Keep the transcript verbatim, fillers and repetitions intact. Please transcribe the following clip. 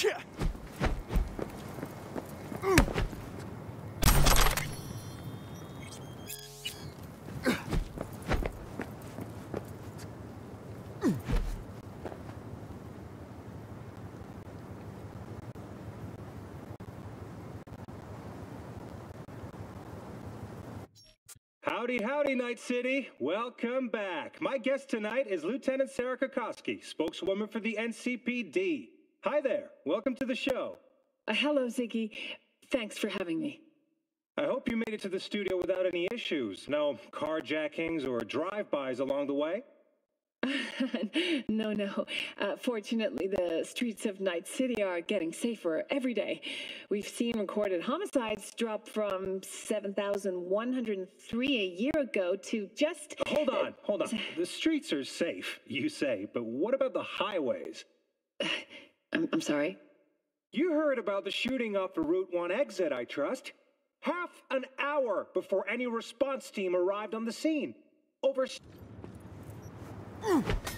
Howdy, howdy, Night City. Welcome back. My guest tonight is Lieutenant Sarah Kakoski, spokeswoman for the N C P D. Hi there. Welcome to the show. Uh, hello, Ziggy. Thanks for having me. I hope you made it to the studio without any issues. No carjackings or drive-bys along the way? no, no. Uh, fortunately, the streets of Night City are getting safer every day. We've seen recorded homicides drop from seven thousand one hundred three a year ago to just... Hold on, hold on. The streets are safe, you say, but what about the highways? I'm, I'm sorry? You heard about the shooting off the Route one exit, I trust. Half an hour before any response team arrived on the scene. Over... Mm.